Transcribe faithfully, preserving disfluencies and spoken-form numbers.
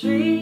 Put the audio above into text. tree.